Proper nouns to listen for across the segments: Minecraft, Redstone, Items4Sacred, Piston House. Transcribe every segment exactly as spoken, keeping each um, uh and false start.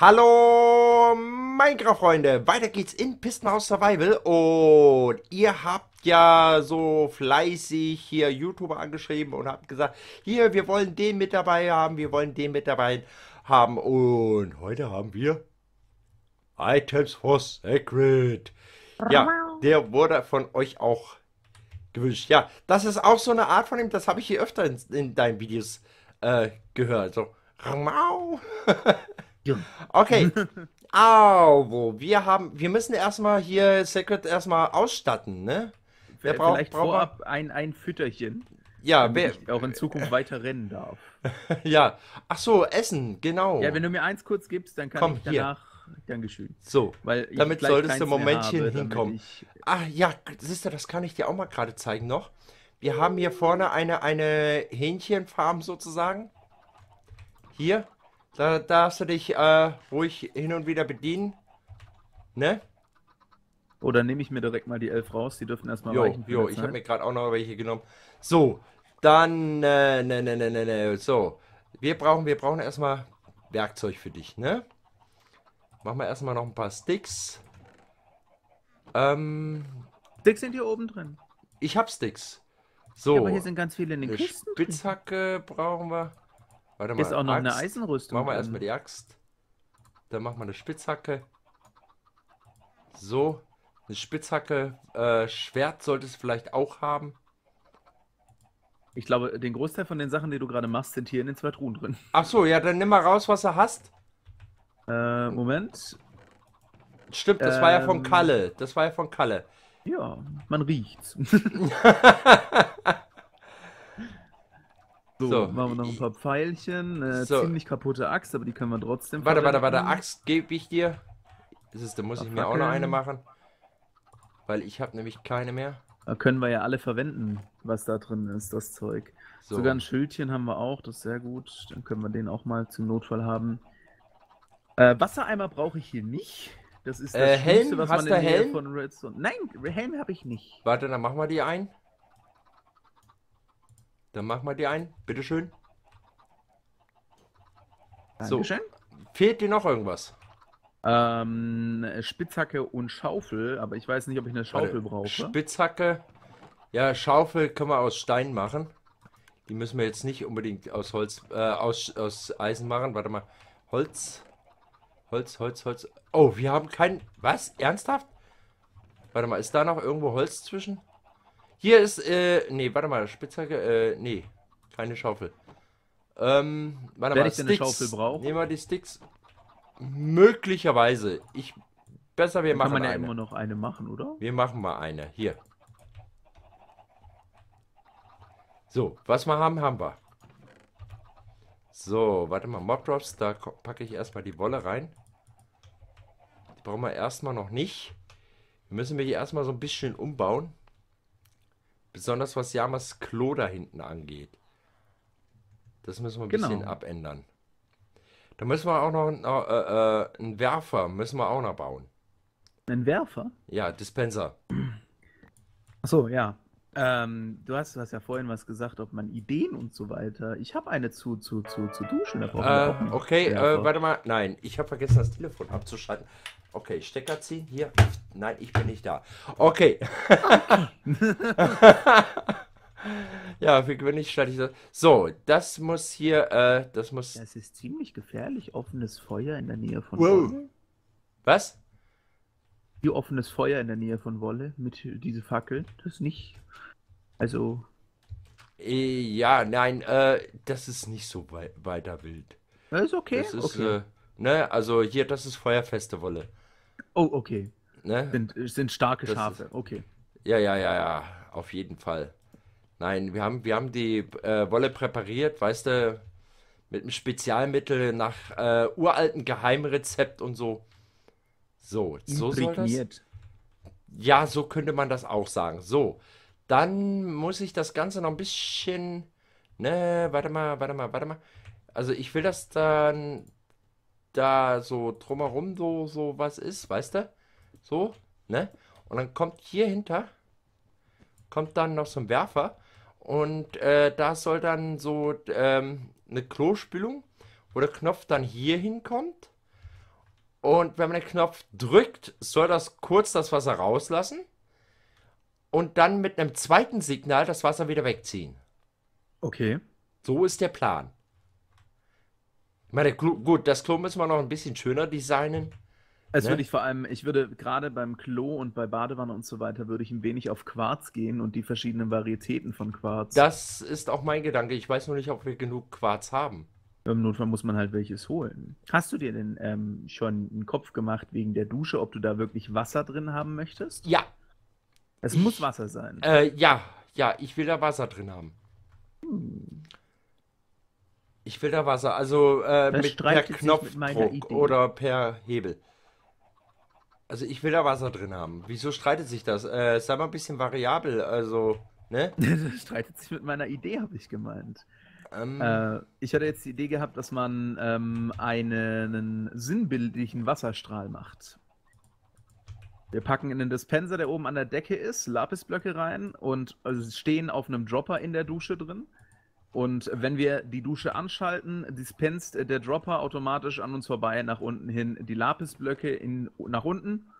Hallo Minecraft-Freunde, weiter geht's in Piston House Survival und ihr habt ja so fleißig hier YouTuber angeschrieben und habt gesagt, hier, wir wollen den mit dabei haben, wir wollen den mit dabei haben und heute haben wir Items for Sacred. Ja, der wurde von euch auch gewünscht. Ja, das ist auch so eine Art von dem, das habe ich hier öfter in, in deinen Videos äh, gehört. So, Ramau. Okay, also, wir haben, wir müssen erstmal hier Sacred erstmal ausstatten, ne? Wer braucht, Vielleicht braucht vorab ein, ein Fütterchen, ja, damit wer, ich auch in Zukunft weiter rennen darf. Ja, ach so, Essen, genau. Ja, wenn du mir eins kurz gibst, dann kann Komm, ich danach... Hier. Dankeschön. So, weil damit solltest du ein Momentchen habe, hinkommen. Ich... Ach ja, siehst du, das kann ich dir auch mal gerade zeigen noch. Wir haben hier vorne eine, eine Hähnchenfarm sozusagen. Hier. Da darfst du dich äh, ruhig hin und wieder bedienen, ne? Oh, dann nehme ich mir direkt mal die elf raus, die dürfen erstmal weichen. Jo, ich habe mir gerade auch noch welche genommen. So, dann, äh, ne, ne, ne, ne, ne, so. Wir brauchen, wir brauchen erstmal Werkzeug für dich, ne? Machen wir erstmal noch ein paar Sticks. Ähm, Sticks sind hier oben drin. Ich habe Sticks. So. Ja, aber hier sind ganz viele in den Kisten. Spitzhacke brauchen wir. Warte mal, ist auch noch Axt. Eine Eisenrüstung. Machen wir erstmal die Axt. Dann machen wir eine Spitzhacke. So. Eine Spitzhacke. Äh, Schwert sollte es vielleicht auch haben. Ich glaube, den Großteil von den Sachen, die du gerade machst, sind hier in den zwei Truhen drin. Ach so, ja, dann nimm mal raus, was du hast. Äh, Moment. Stimmt, das ähm, war ja von Kalle. Das war ja von Kalle. Ja, man riecht's. So, so, machen wir noch ein paar Pfeilchen, eine so. ziemlich kaputte Axt, aber die können wir trotzdem Warte, warte, warte, Axt gebe ich dir. Das ist, da muss Ach, ich mir auch noch eine machen, weil ich habe nämlich keine mehr. Da können wir ja alle verwenden, was da drin ist, das Zeug. So. Sogar ein Schildchen haben wir auch, das ist sehr gut. Dann können wir den auch mal zum Notfall haben. Äh, Wassereimer brauche ich hier nicht. Das ist das äh, Helm? Schlimmste, was Hast man in der Nähe Helm? Von Redstone... Nein, Helm habe ich nicht. Warte, dann machen wir die ein. Dann machen wir dir einen. Bitteschön. Dankeschön. So. Fehlt dir noch irgendwas? Ähm, Spitzhacke und Schaufel, aber ich weiß nicht, ob ich eine Schaufel Warte. brauche. Spitzhacke. Ja, Schaufel können wir aus Stein machen. Die müssen wir jetzt nicht unbedingt aus Holz, äh, aus, aus Eisen machen. Warte mal. Holz. Holz, Holz, Holz. Oh, wir haben keinen. Was? Ernsthaft? Warte mal, ist da noch irgendwo Holz zwischen? Hier ist, äh, nee, warte mal, Spitzhacke, äh, nee, keine Schaufel. Ähm, warte Wenn mal, ich Sticks, eine Schaufel brauche. Nehmen wir die Sticks. Möglicherweise. Ich, besser, wir Dann machen eine. Kann man ja eine. immer noch eine machen, oder? Wir machen mal eine, hier. So, was wir haben, haben wir. So, warte mal, Mobdrops, da packe ich erstmal die Wolle rein. Die brauchen wir erstmal noch nicht. Wir müssen wir hier erstmal so ein bisschen umbauen. Besonders was Yamas Klo da hinten angeht. Das müssen wir ein genau. bisschen abändern. Da müssen wir auch noch einen, äh, äh, einen Werfer müssen wir auch noch bauen. Einen Werfer? Ja, Dispenser. Achso, ja. Ähm, du, hast, du hast ja vorhin was gesagt, ob man Ideen und so weiter. Ich habe eine zu, zu, zu, zu duschen. Da äh, wir okay, äh, warte mal. Nein, ich habe vergessen, das Telefon abzuschalten. Okay, Stecker ziehen, hier. Nein, ich bin nicht da. Okay. Ja, für gewöhnlich schalte ich das. So, das muss hier, äh, das muss... Das ist ziemlich gefährlich, offenes Feuer in der Nähe von wow. Wolle. Was? Wie offenes Feuer in der Nähe von Wolle mit diese Fackel, das nicht, also... Ja, nein, äh, das ist nicht so wei weiter wild. Das ist okay, das ist, okay. Äh, ne, also hier, das ist feuerfeste Wolle. Oh, okay. Ne? Sind, sind starke das Schafe, ist, okay. Ja, ja, ja, ja, auf jeden Fall. Nein, wir haben, wir haben die äh, Wolle präpariert, weißt du, mit einem Spezialmittel nach äh, uralten Geheimrezept und so. So, so soll das. Ja, so könnte man das auch sagen. So, dann muss ich das Ganze noch ein bisschen... Ne, warte mal, warte mal, warte mal. Also ich will das dann... da so drumherum so, so was ist, weißt du? So, ne? Und dann kommt hier hinter kommt dann noch so ein Werfer und äh, da soll dann so ähm, eine Klospülung, wo der Knopf dann hier hinkommt. Und wenn man den Knopf drückt, soll das kurz das Wasser rauslassen und dann mit einem zweiten Signal das Wasser wieder wegziehen. Okay. So ist der Plan. Ich meine, gut, das Klo müssen wir noch ein bisschen schöner designen. Das ne? würde ich vor allem, ich würde gerade beim Klo und bei Badewanne und so weiter, würde ich ein wenig auf Quarz gehen und die verschiedenen Varietäten von Quarz. Das ist auch mein Gedanke. Ich weiß nur nicht, ob wir genug Quarz haben. Im Notfall muss man halt welches holen. Hast du dir denn ähm, schon einen Kopf gemacht wegen der Dusche, ob du da wirklich Wasser drin haben möchtest? Ja. Es ich, muss Wasser sein. Äh, ja, ja, ich will da Wasser drin haben. Hm. Ich will da Wasser, also äh, mit per Knopfdruck oder per Hebel. Also ich will da Wasser drin haben. Wieso streitet sich das? Äh, sei mal ein bisschen variabel, also, ne? Das streitet sich mit meiner Idee, habe ich gemeint. Ähm, äh, ich hatte jetzt die Idee gehabt, dass man ähm, einen sinnbildlichen Wasserstrahl macht. Wir packen in den Dispenser, der oben an der Decke ist, Lapisblöcke rein und also stehen auf einem Dropper in der Dusche drin. Und wenn wir die Dusche anschalten, dispenst der Dropper automatisch an uns vorbei nach unten hin die Lapisblöcke in, nach unten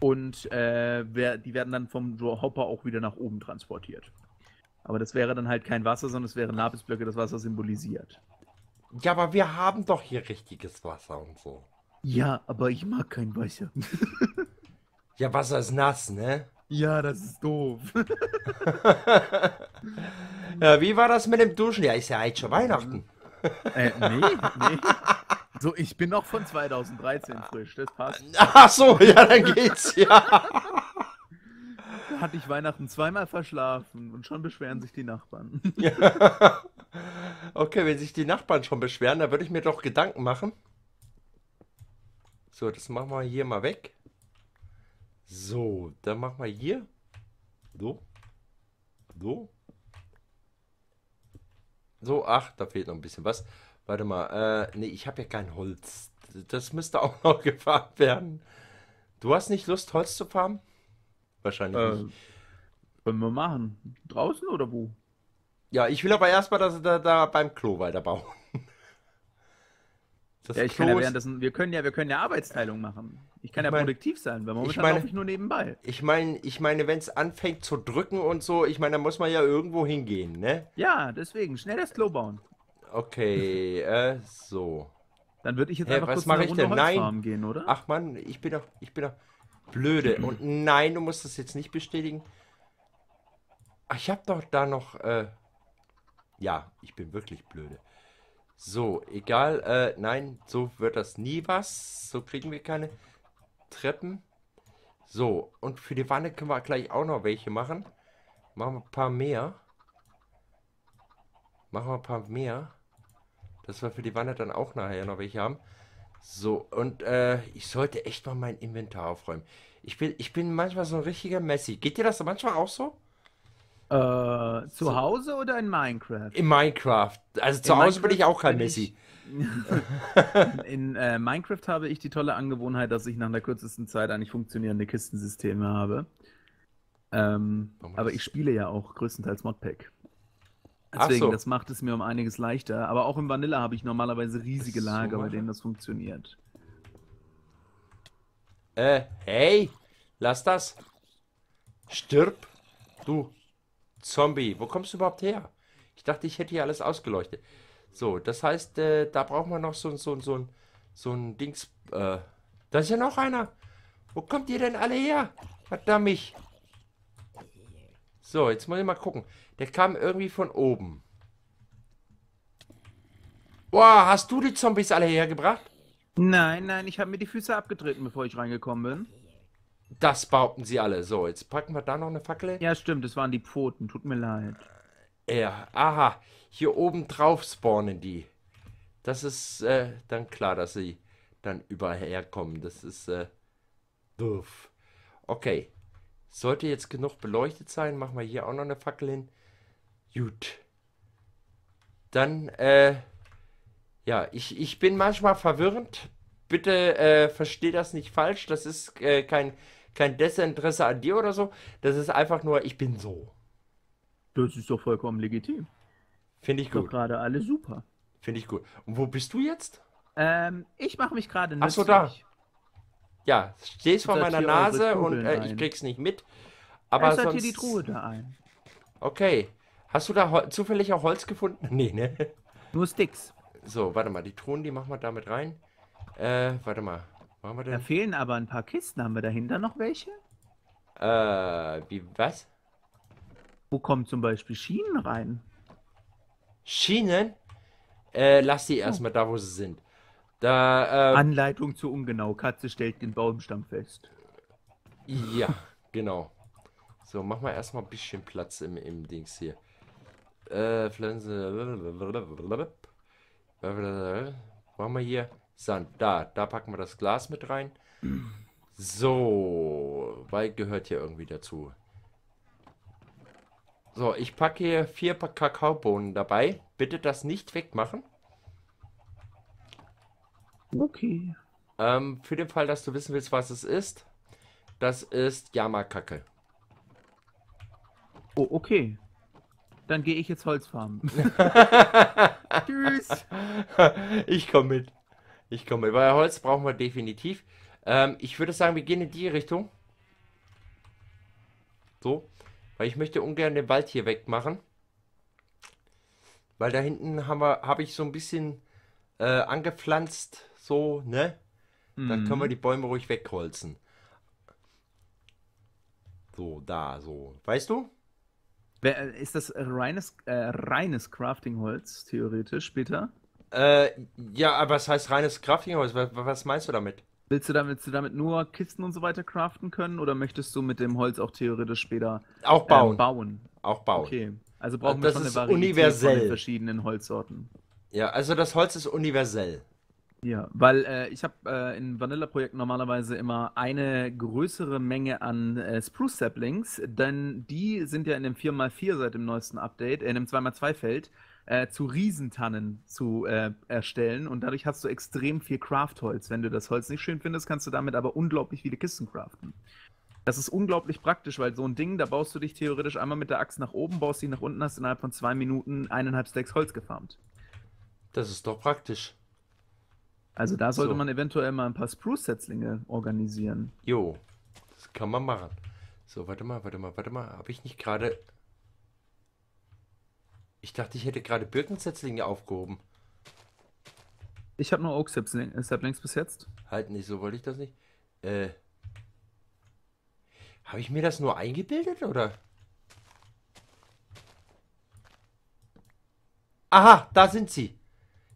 und äh, wer, die werden dann vom Dropper auch wieder nach oben transportiert. Aber das wäre dann halt kein Wasser, sondern es wären Lapisblöcke, das Wasser symbolisiert. Ja, aber wir haben doch hier richtiges Wasser und so. Ja, aber ich mag kein Wasser. Ja, Wasser ist nass, ne? Ja, das ist doof. Ja, wie war das mit dem Duschen? Ja, ist ja eigentlich schon Weihnachten. Äh, nee, nee. So, ich bin noch von zweitausenddreizehn frisch, das passt. Ach so, ja, dann geht's, ja. Da hatte ich Weihnachten zweimal verschlafen und schon beschweren sich die Nachbarn. Ja. Okay, wenn sich die Nachbarn schon beschweren, dann würde ich mir doch Gedanken machen. So, das machen wir hier mal weg. So, dann machen wir hier. So. So. So, ach, da fehlt noch ein bisschen was. Warte mal, äh, nee, ich habe ja kein Holz. Das müsste auch noch gefarmt werden. Du hast nicht Lust, Holz zu farmen? Wahrscheinlich äh, nicht. Können wir machen. Draußen oder wo? Ja, ich will aber erstmal, dass wir da, da beim Klo weiterbauen. Das ja, ich Klo kann ja währenddessen, wir können ja, wir können ja Arbeitsteilung machen. Ich kann ich ja mein, produktiv sein, weil momentan ich meine, laufe ich nur nebenbei. Ich meine, ich meine, wenn es anfängt zu drücken und so, ich meine, da muss man ja irgendwo hingehen, ne? Ja, deswegen, schnell das Klo bauen. Okay, äh, so. Dann würde ich jetzt hey, einfach was kurz eine ich Runde denn? Nein. Gehen, oder? Ach Mann, ich bin doch, ich bin doch blöde. Und nein, du musst das jetzt nicht bestätigen. Ach, ich habe doch da noch, äh, ja, ich bin wirklich blöde. So, egal, äh, nein, so wird das nie was. So kriegen wir keine Treppen. So, und für die Wanne können wir gleich auch noch welche machen. Machen wir ein paar mehr. Machen wir ein paar mehr. Dass wir für die Wanne dann auch nachher noch welche haben. So, und äh, ich sollte echt mal mein Inventar aufräumen. Ich bin, ich bin manchmal so ein richtiger Messi. Geht dir das manchmal auch so? Äh, zu so. Hause oder in Minecraft? In Minecraft. Also zu in Hause Minecraft bin ich auch kein Messi. Ich, in äh, Minecraft habe ich die tolle Angewohnheit, dass ich nach der kürzesten Zeit eigentlich funktionierende Kistensysteme habe. Ähm, aber ich spiele ja auch größtenteils Modpack. Deswegen, so. Das macht es mir um einiges leichter. Aber auch in Vanilla habe ich normalerweise riesige Lager, so bei denen das funktioniert. Äh, hey, lass das. Stirb, du Zombie, wo kommst du überhaupt her? Ich dachte, ich hätte hier alles ausgeleuchtet. So, das heißt, äh, da braucht man noch so, so, so, so ein Dings. Äh, da ist ja noch einer. Wo kommt ihr denn alle her? Verdammt mich. So, jetzt muss ich mal gucken. Der kam irgendwie von oben. Boah, hast du die Zombies alle hergebracht? Nein, nein, ich habe mir die Füße abgetreten, bevor ich reingekommen bin. Das bauten sie alle. So, jetzt packen wir da noch eine Fackel. Ja, stimmt, das waren die Pfoten. Tut mir leid. Ja, aha. Hier oben drauf spawnen die. Das ist äh, dann klar, dass sie dann überall herkommen. Das ist äh, doof. Okay. Sollte jetzt genug beleuchtet sein, machen wir hier auch noch eine Fackel hin. Gut. Dann, äh, ja, ich, ich bin manchmal verwirrend. Bitte äh, versteht das nicht falsch. Das ist äh, kein... kein Desinteresse an dir oder so. Das ist einfach nur, ich bin so. Das ist doch vollkommen legitim. Finde ich gut. Doch gerade alle super. Finde ich gut. Und wo bist du jetzt? Ähm, ich mache mich gerade nützlich. Achso, da. Ja, stehst vor meiner Nase und äh, ich krieg's nicht mit. Aber sonst... hier die Truhe da ein. Okay. Hast du da zufällig auch Holz gefunden? Nee, ne? Nur Sticks. So, warte mal. Die Truhen, die machen wir damit rein. Äh, warte mal. Machen wir denn? Da fehlen aber ein paar Kisten. Haben wir dahinter noch welche? Äh, wie, was? Wo kommen zum Beispiel Schienen rein? Schienen? Äh, lass die erstmal da, wo sie sind. Da, äh, Anleitung zu ungenau. Katze stellt den Baumstamm fest. Ja, genau. So, mach mal erstmal ein bisschen Platz im, im Dings hier. Äh, Pflanze. Machen wir hier Sand. Da, da packen wir das Glas mit rein. So, weil gehört hier irgendwie dazu. So, ich packe hier vier Kakaobohnen dabei. Bitte das nicht wegmachen. Okay. Ähm, für den Fall, dass du wissen willst, was es ist. Das ist Yamakacke. Oh, okay. Dann gehe ich jetzt Holz farmen. Tschüss. Ich komme mit. Ich komme mit. Weil Holz brauchen wir definitiv. Ähm, ich würde sagen, wir gehen in die Richtung. So. Weil ich möchte ungern den Wald hier wegmachen. Weil da hinten habe hab ich so ein bisschen äh, angepflanzt. So, ne? Mm. Dann können wir die Bäume ruhig wegholzen. So, da, so. Weißt du? Ist das reines, äh, reines Craftingholz, theoretisch, später? Äh, ja, aber was heißt reines Craftingholz? Was, was meinst du damit? Willst du, damit? willst du damit nur Kisten und so weiter craften können? Oder möchtest du mit dem Holz auch theoretisch später auch bauen? Äh, bauen? Auch bauen. Okay, also brauchen wir schon eine Varietät von den verschiedenen Holzsorten. Ja, also das Holz ist universell. Ja, weil äh, ich habe äh, in Vanilla-Projekten normalerweise immer eine größere Menge an äh, Spruce-Saplings, denn die sind ja in dem vier mal vier seit dem neuesten Update, äh, in dem zwei mal zwei Feld, äh, zu Riesentannen zu äh, erstellen und dadurch hast du extrem viel Craftholz. Wenn du das Holz nicht schön findest, kannst du damit aber unglaublich viele Kisten craften. Das ist unglaublich praktisch, weil so ein Ding, da baust du dich theoretisch einmal mit der Axt nach oben, baust dich nach unten, hast innerhalb von zwei Minuten eineinhalb Stacks Holz gefarmt. Das ist doch praktisch. Also da sollte so. man eventuell mal ein paar Spruce-Setzlinge organisieren. Jo, das kann man machen. So, warte mal, warte mal, warte mal. Habe ich nicht gerade... Ich dachte, ich hätte gerade Birkensetzlinge aufgehoben. Ich habe nur Oak-Saplings bis jetzt. Halt nicht, so wollte ich das nicht. Äh... Habe ich mir das nur eingebildet, oder? Aha, da sind sie.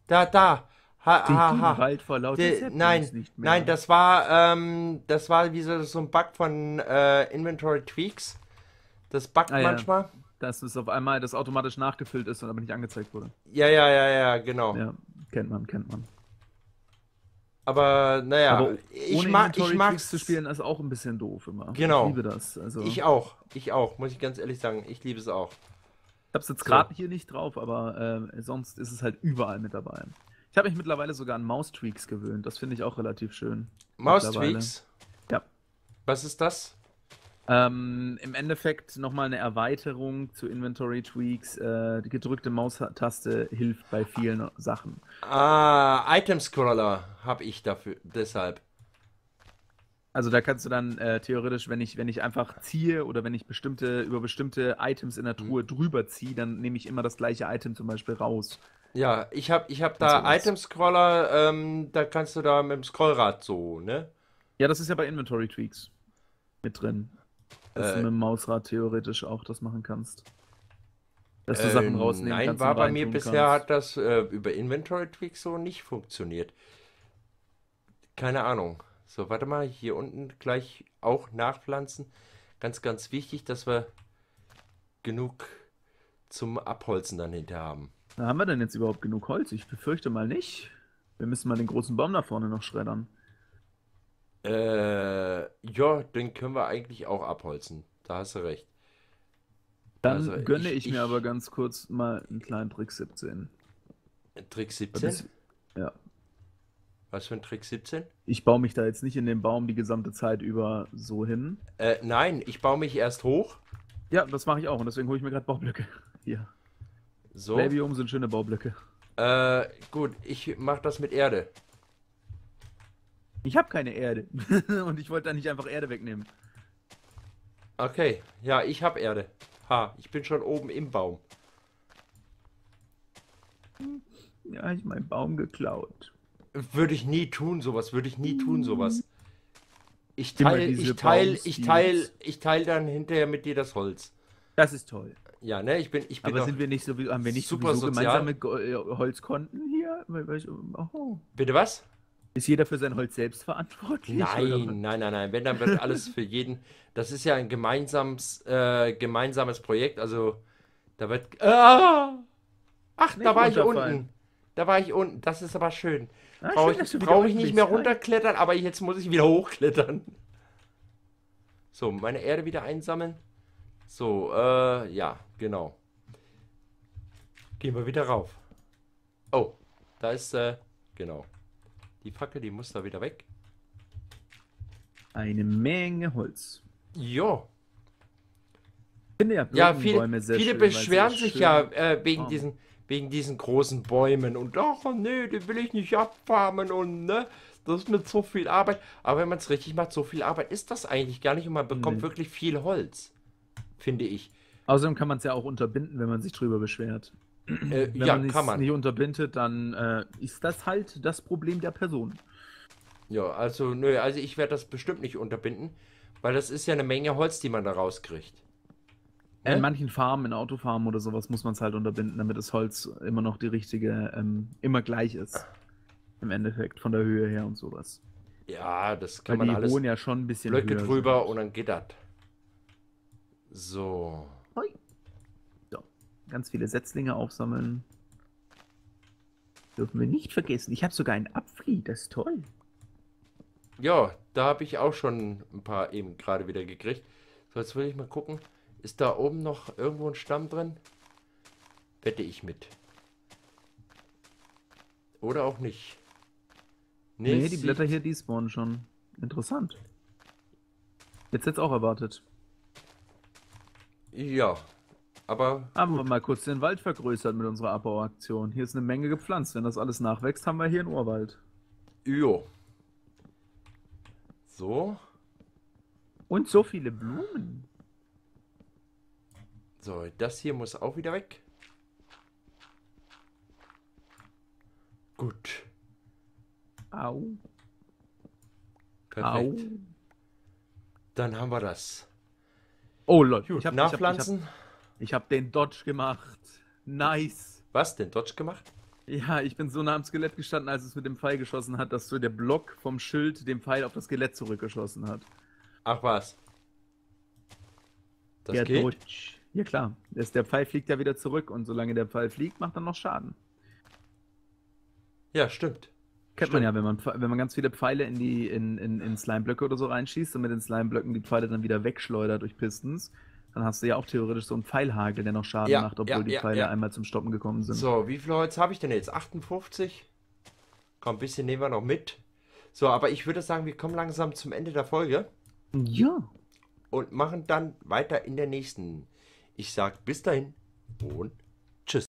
Da, da. Ha, ha, ha. Wald vor lauter De, nein, nicht mehr. Nein, das war, ähm, das war wie so, so ein Bug von äh, Inventory Tweaks. Das buggt ah, manchmal. Ja. Dass es auf einmal das automatisch nachgefüllt ist und aber nicht angezeigt wurde. Ja, ja, ja, ja, genau. Ja, kennt man, kennt man. Aber naja, aber ich mag ich mag's zu spielen, ist auch ein bisschen doof immer. Genau. Ich liebe das. Also ich auch, ich auch, muss ich ganz ehrlich sagen, ich liebe es auch. Ich hab's jetzt so. gerade hier nicht drauf, aber äh, sonst ist es halt überall mit dabei. Ich habe mich mittlerweile sogar an Mouse-Tweaks gewöhnt. Das finde ich auch relativ schön. Mouse-Tweaks? Ja. Was ist das? Ähm, im Endeffekt nochmal eine Erweiterung zu Inventory-Tweaks. Äh, die gedrückte Maustaste hilft bei vielen ah. Sachen. Ah, Item-Scroller habe ich dafür, deshalb. Also da kannst du dann äh, theoretisch, wenn ich, wenn ich einfach ziehe oder wenn ich bestimmte über bestimmte Items in der Truhe mhm. drüber ziehe, dann nehme ich immer das gleiche Item zum Beispiel raus. Ja, ich habe ich hab da Item-Scroller, ähm, da kannst du da mit dem Scrollrad so, ne? Ja, das ist ja bei Inventory-Tweaks mit drin. Dass äh, du mit dem Mausrad theoretisch auch das machen kannst. Dass du äh, Sachen rausnehmen nein, kannst. Nein, war bei mir bisher kannst. hat das äh, über Inventory-Tweaks so nicht funktioniert. Keine Ahnung. So, warte mal, hier unten gleich auch nachpflanzen. Ganz, ganz wichtig, dass wir genug zum Abholzen dann hinter haben. Da haben wir denn jetzt überhaupt genug Holz? Ich befürchte mal nicht. Wir müssen mal den großen Baum da vorne noch schreddern. Äh, ja, den können wir eigentlich auch abholzen. Da hast du recht. Dann also, gönne ich, ich mir ich, aber ganz kurz mal einen kleinen Trick siebzehn. Trick siebzehn? Ja. Was für ein Trick siebzehn? Ich baue mich da jetzt nicht in den Baum die gesamte Zeit über so hin. Äh, nein, ich baue mich erst hoch. Ja, das mache ich auch und deswegen hole ich mir gerade Baublöcke. Hier. So. Labium sind schöne Baublöcke. Äh, gut, ich mache das mit Erde. Ich habe keine Erde. Und ich wollte da nicht einfach Erde wegnehmen. Okay, ja, ich habe Erde. Ha, ich bin schon oben im Baum. Ja, ich meinen Baum geklaut. Würde ich nie tun, sowas. Würde ich nie tun, sowas. Ich teile, ich teile, ich teile, ich teile dann hinterher mit dir das Holz. Das ist toll. Ja, ne, ich bin, ich bin. Aber sind wir nicht so, haben wir nicht super gemeinsame Holzkonten hier? Oh. Bitte was? Ist jeder für sein Holz selbst verantwortlich? Nein, oder? nein, nein, nein. Wenn, dann wird alles für jeden. Das ist ja ein gemeinsames, äh, gemeinsames Projekt. Also, da wird. Äh, ach, nee, da war ich unten. Da war ich unten. Das ist aber schön. Ah, Brauche ich, schön, brauch ich nicht mehr runterklettern, aber jetzt muss ich wieder hochklettern. So, meine Erde wieder einsammeln. So, äh, ja, genau. Gehen wir wieder rauf. Oh, da ist, äh, genau. Die Fackel, die muss da wieder weg. Eine Menge Holz. Jo. Finde ja, ja viele, sehr viele schön, beschweren sich schön. ja äh, wegen oh. diesen wegen diesen großen Bäumen und ach nee, die will ich nicht abfarmen und ne, das ist mit so viel Arbeit. Aber wenn man es richtig macht, so viel Arbeit ist das eigentlich gar nicht und man bekommt nee. wirklich viel Holz, finde ich. Außerdem kann man es ja auch unterbinden, wenn man sich drüber beschwert. Äh, wenn ja, man es nicht unterbindet, dann äh, ist das halt das Problem der Person. Ja, also nö, also ich werde das bestimmt nicht unterbinden, weil das ist ja eine Menge Holz, die man da rauskriegt. Ne? In manchen Farmen, in Autofarmen oder sowas muss man es halt unterbinden, damit das Holz immer noch die richtige, ähm, immer gleich ist. Im Endeffekt, von der Höhe her und sowas. Ja, das kann weil man die alles... die hohen ja schon ein bisschen Blöcke drüber sind. Und dann geht das. So... Hoi. Ganz viele Setzlinge aufsammeln. Dürfen wir nicht vergessen. Ich habe sogar einen Apfel, das ist toll. Ja, da habe ich auch schon ein paar eben gerade wieder gekriegt. So, jetzt will ich mal gucken. Ist da oben noch irgendwo ein Stamm drin? Wette ich mit. Oder auch nicht. Nee, nee die Blätter hier, die spawnen schon. Interessant. Jetzt hätte es auch erwartet. Ja. Aber haben gut. wir mal kurz den Wald vergrößert mit unserer Abbauaktion. Hier ist eine Menge gepflanzt. Wenn das alles nachwächst, haben wir hier einen Urwald. Jo. So. Und so viele Blumen. So, das hier muss auch wieder weg. Gut. Au. Perfekt. Au. Dann haben wir das. Oh, Leute. Ich hab, Nachpflanzen. Ich hab, ich hab, Ich habe den Dodge gemacht. Nice. Was, den Dodge gemacht? Ja, ich bin so nah am Skelett gestanden, als es mit dem Pfeil geschossen hat, dass so der Block vom Schild den Pfeil auf das Skelett zurückgeschossen hat. Ach was. Das der geht? Dodge. Ja klar, das, der Pfeil fliegt ja wieder zurück und solange der Pfeil fliegt, macht er noch Schaden. Ja, stimmt. Kennt stimmt. man ja, wenn man, wenn man ganz viele Pfeile in die in, in, in Slime-Blöcke oder so reinschießt und mit den Slime-Blöcken die Pfeile dann wieder wegschleudert durch Pistons. Dann hast du ja auch theoretisch so einen Pfeilhagel, der noch Schaden ja, macht, obwohl ja, die ja, Pfeile ja. einmal zum Stoppen gekommen sind. So, wie viel Holz habe ich denn jetzt? achtundfünfzig? Komm, ein bisschen nehmen wir noch mit. So, aber ich würde sagen, wir kommen langsam zum Ende der Folge. Ja. Und machen dann weiter in der nächsten. Ich sage bis dahin und tschüss.